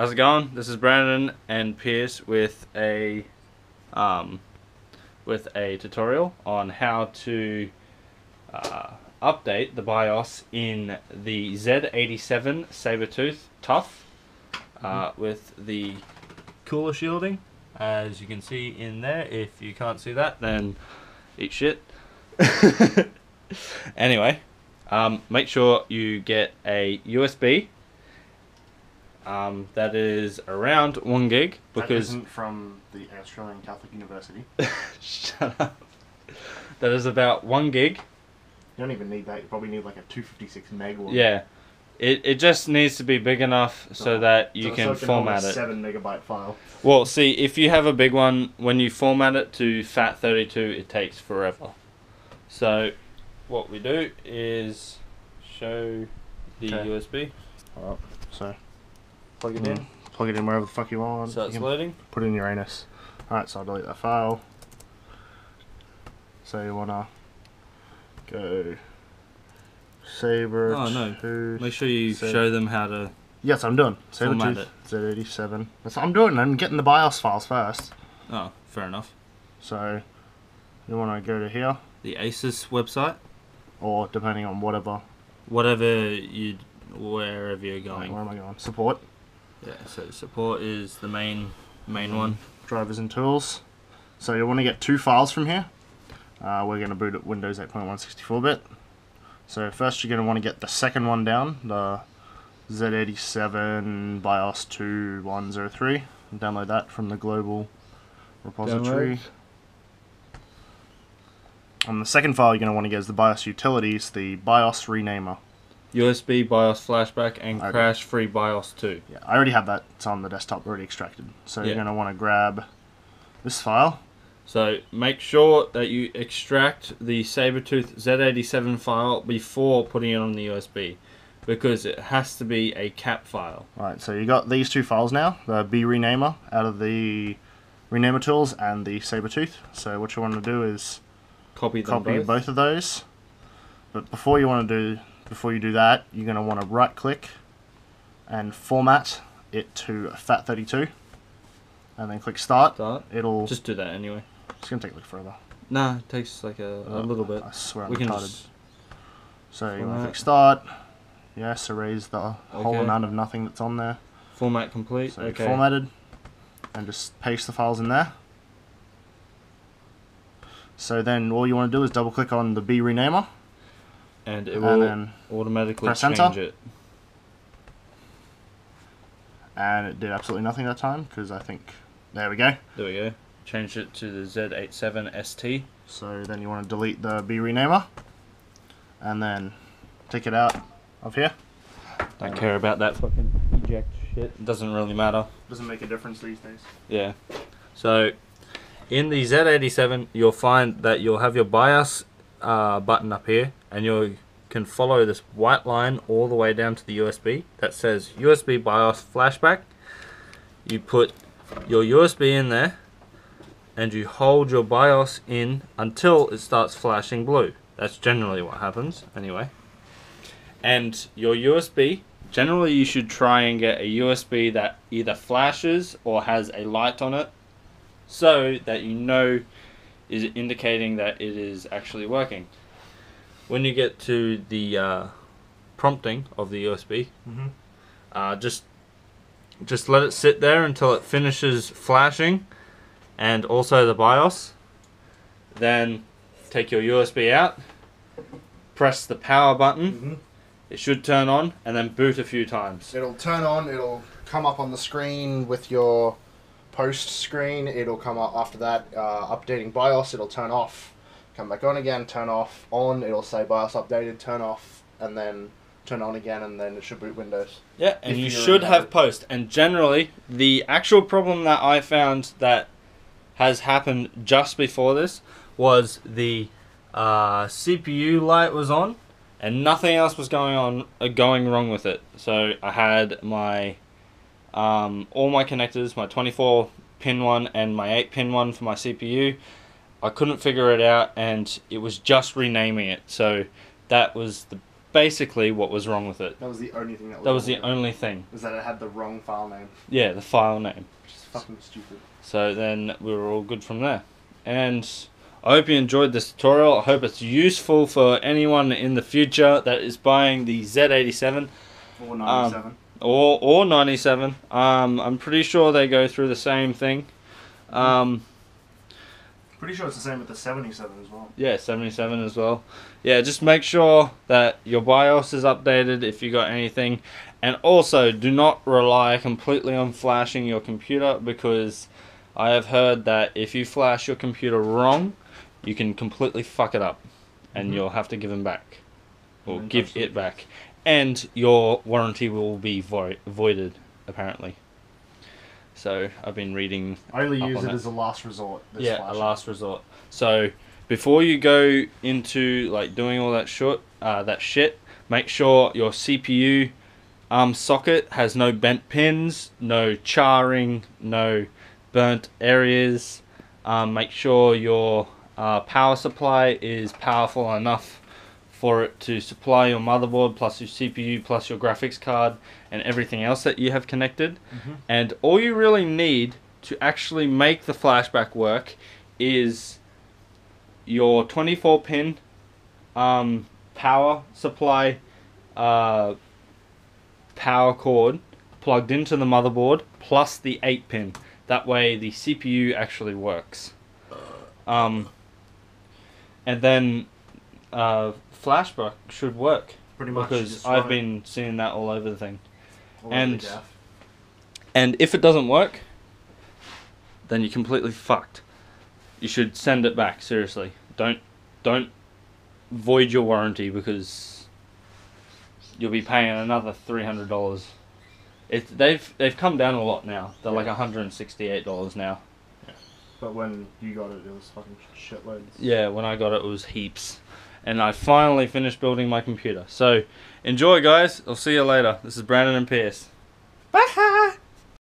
How's it going? This is Brandon and Pierce with a tutorial on how to update the BIOS in the Z87 Sabertooth TUF with the cooler shielding. As you can see in there, if you can't see that, then eat shit. Anyway, make sure you get a USB that is around 1 gig, because that isn't from the Australian Catholic University. Shut up. That is about 1 gig. You don't even need that. You probably need like a 256 meg one. Yeah, it just needs to be big enough so that you can format it. 7 megabyte file. Well, see, if you have a big one, when you format it to FAT32, it takes forever. So what we do is show the USB. All right. So plug it in. Plug it in wherever the fuck you want. So it's loading. Put it in your anus. Alright, so I'll delete that file. So you wanna go Saber. Oh no. Make sure you show them how to. Yes, I'm doing. Sabertooth Z87. That's what I'm doing. I'm getting the BIOS files first. Oh, fair enough. So you wanna go to here. The ASUS website. Or depending on whatever. Wherever you're going. Where am I going? Support. Yeah, so support is the main one. Drivers and tools. So you want to get two files from here. We're going to boot at Windows 8.1 64-bit. So first you're going to want to get the second one down, the Z87 BIOS 2103. Download that from the global repository. Download. And the second file you're going to want to get is the BIOS utilities, the BIOS renamer. USB BIOS flashback and crash-free BIOS 2. Yeah, I already have that. It's on the desktop, already extracted. So you're going to want to grab this file. So make sure that you extract the Sabertooth Z87 file before putting it on the USB, because it has to be a CAP file. Alright, so you got these two files now, the B renamer out of the renamer tools and the Sabertooth. So what you want to do is copy both of those. But before you want to do that, you're going to want to right click and format it to FAT32 and then click start. It'll just do that anyway. It's going to take a little further. Nah, it takes like a little bit. I swear I'm retarded. So you want to click start. Yes, erase the whole amount of nothing that's on there. Format complete. So okay. Formatted. And just paste the files in there. So then all you want to do is double click on the B renamer. And it will automatically change it. And it did absolutely nothing that time, because I think... There we go. There we go. Changed it to the Z87ST. So then you want to delete the B renamer. And then take it out of here. Don't care about that fucking eject shit. It doesn't really matter. Doesn't make a difference these days. Yeah. So in the Z87, you'll find that you'll have your BIOS button up here, and you can follow this white line all the way down to the USB that says USB BIOS flashback. You put your USB in there and you hold your BIOS in until it starts flashing blue. That's generally what happens anyway. And your USB, generally you should try and get a USB that either flashes or has a light on it, so that you know is indicating that it is actually working. When you get to the prompting of the USB, just let it sit there until it finishes flashing, and also the BIOS. Then take your USB out, press the power button. It should turn on, and then boot a few times. It'll turn on. It'll come up on the screen with your Post screen. It'll come up after that, updating BIOS. It'll turn off, come back on again, turn off, on. It'll say BIOS updated, turn off, and then turn on again, and then it should boot Windows. Yeah, and you should have Post. And generally, the actual problem that I found that has happened just before this was the CPU light was on, and nothing else was going wrong with it. So I had my all my connectors, my 24-pin one and my 8-pin one for my CPU. I couldn't figure it out, and it was just renaming it. So that was the basically what was wrong with it. That was the only thing that was wrong. Was that it had the wrong file name. Yeah, the file name. Which is fucking stupid. So then we were all good from there. And I hope you enjoyed this tutorial. I hope it's useful for anyone in the future that is buying the Z87. Or 97. Or 97. I'm pretty sure they go through the same thing. Pretty sure it's the same with the 77 as well. Yeah, 77 as well. Yeah, just make sure that your BIOS is updated if you got anything. And also, do not rely completely on flashing your computer, because I have heard that if you flash your computer wrong, you can completely fuck it up. And you'll have to give them back. Or give it back. And your warranty will be voided, apparently. So I've been reading. I only use it as a last resort. Yeah, flashing. A last resort. So before you go into like doing all that shit, make sure your CPU socket has no bent pins, no charring, no burnt areas. Make sure your power supply is powerful enough for it to supply your motherboard, plus your CPU, plus your graphics card, and everything else that you have connected. And all you really need to actually make the flashback work is your 24-pin power supply power cord plugged into the motherboard, plus the 8-pin. That way the CPU actually works. And then flashback should work pretty much, because I've been seeing that all over the thing, and if it doesn't work, then you're completely fucked. You should send it back. Seriously, don't void your warranty, because you'll be paying another $300. They've come down a lot now. They're like $168 now. Yeah. But when you got it, it was fucking shitloads. Yeah, when I got it, it was heaps. And I finally finished building my computer. So, enjoy, guys. I'll see you later. This is Brandon and Pierce. Bye!